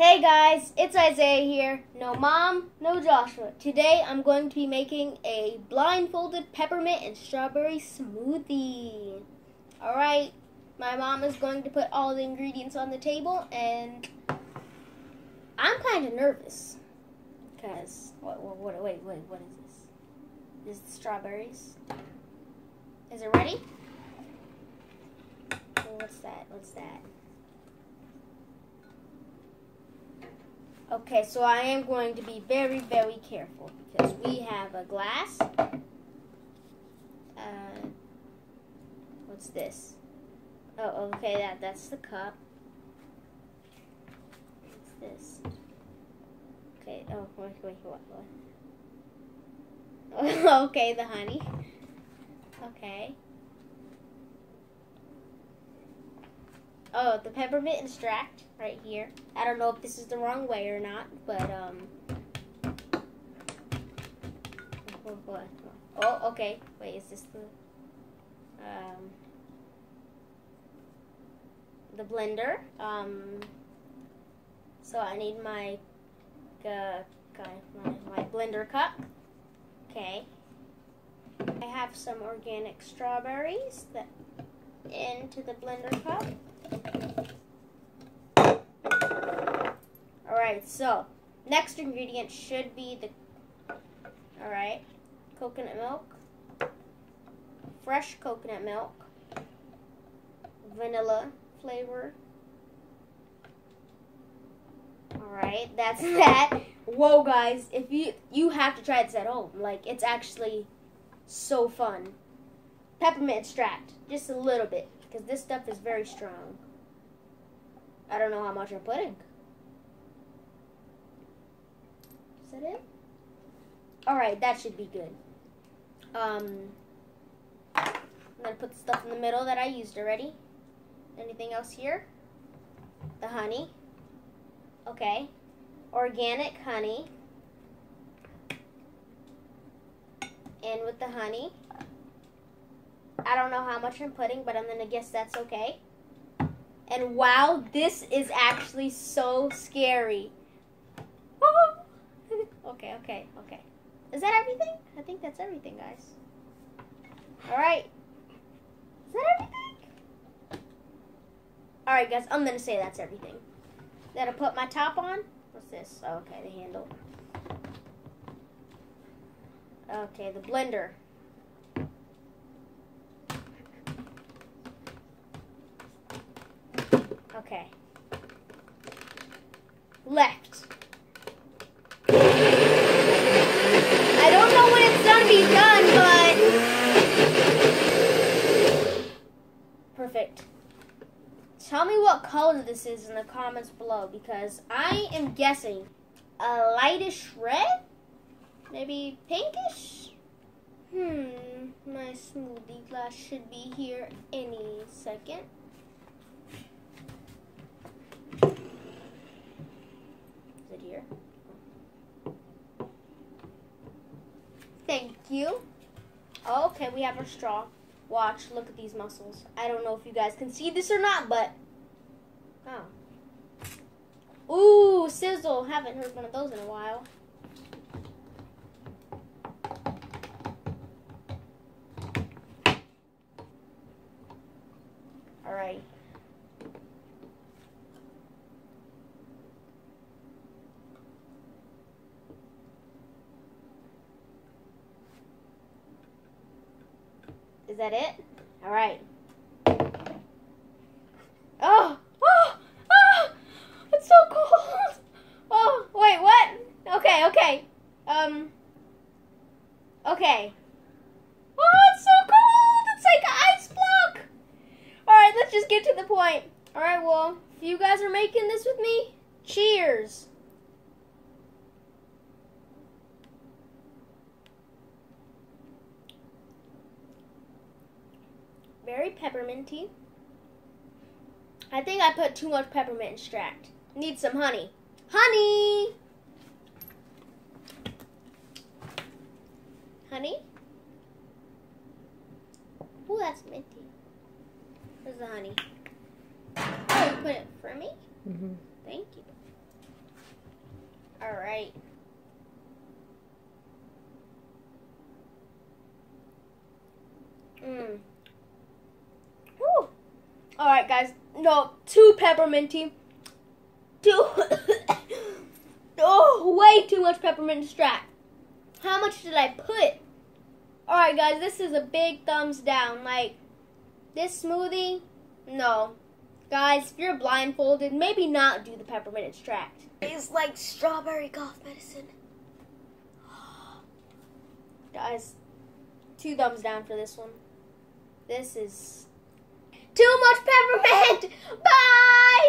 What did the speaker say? Hey guys, it's Isaiah here. No mom, no Joshua. Today I'm going to be making a blindfolded peppermint and strawberry smoothie. Alright, my mom is going to put all the ingredients on the table and I'm kind of nervous. Because, what is this? Is it strawberries? Is it ready? What's that? Okay, so I am going to be very, very careful because we have a glass. What's this? Oh, okay, that's the cup. What's this? Okay, oh, what? Okay, the honey. Okay. Oh, the peppermint extract right here. I don't know if this is the wrong way or not, but, oh, okay. Wait, is this the blender? So I need my blender cup. Okay. I have some organic strawberries into the blender cup. Alright, so next ingredient should be coconut milk, fresh coconut milk, vanilla flavor. Alright, that's that. Whoa guys, if you have to try this at home. Like, it's actually so fun. Peppermint extract, just a little bit, because this stuff is very strong. I don't know how much I'm putting. Is that it? Alright, that should be good. I'm going to put the stuff in the middle that I used already. Anything else here? The honey. Okay. Organic honey. And with the honey, I don't know how much I'm putting, but I'm going to guess that's okay. And wow, this is actually so scary. Okay. Is that everything? I think that's everything, guys. Alright. Is that everything? Alright, guys, I'm going to say that's everything. Then I'll put my top on. What's this? Oh, okay, the handle. Okay, the blender. Okay. Left. I don't know when it's gonna be done, but perfect. Tell me what color this is in the comments below, because I am guessing a lightish red? Maybe pinkish? My smoothie glass should be here any second. Here. Thank you. Okay, we have our straw. Watch, look at these muscles. I don't know if you guys can see this or not, but oh. Ooh, sizzle. Haven't heard one of those in a while. All right. Is that it? All right. Oh, it's so cold. Oh, wait, what? Okay. Okay. Oh, it's so cold. It's like an ice block. All right, let's just get to the point. All right, well, if you guys are making this with me, cheers. Very pepperminty. I think I put too much peppermint extract. Need some honey. Honey! Honey? Ooh, that's minty. Where's the honey? Oh, you put it for me? Mm-hmm. Thank you. Alright. Whew. Alright, guys. No, too pepperminty. Too. Oh, way too much peppermint extract. How much did I put? Alright, guys. This is a big thumbs down. Like, this smoothie, no. Guys, if you're blindfolded, maybe not do the peppermint extract. It's like strawberry cough medicine. Guys, 2 thumbs down for this one. This is too much peppermint! Bye!